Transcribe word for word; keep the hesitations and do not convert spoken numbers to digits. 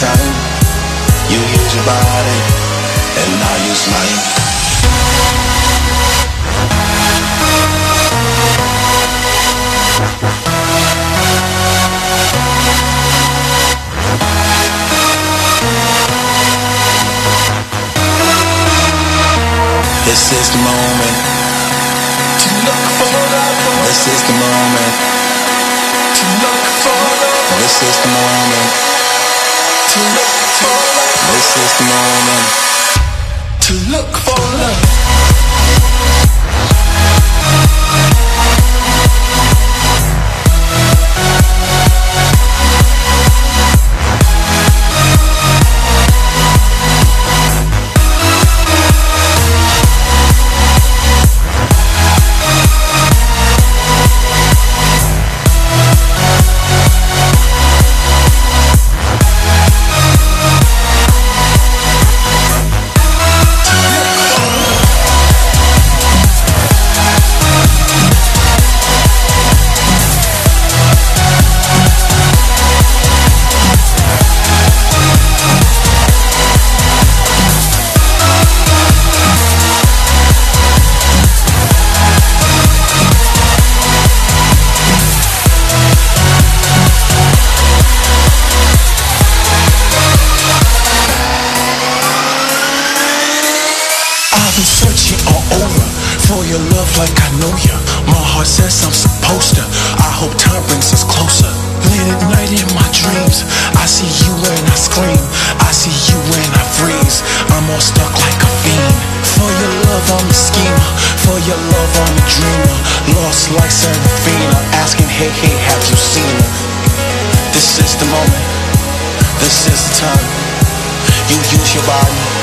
time. You use your body, and I use mine. This is the moment to look for love. This is the moment to look for love. This is the moment to look for love. This is the moment to look for love. Like I know ya, my heart says I'm supposed to. I hope time brings us closer. Late at night in my dreams, I see you and I scream. I see you and I freeze. I'm all stuck like a fiend. For your love I'm a schemer. For your love I'm a dreamer. Lost like Seraphina, asking hey hey, have you seen her? This is the moment. This is the time. You use your body.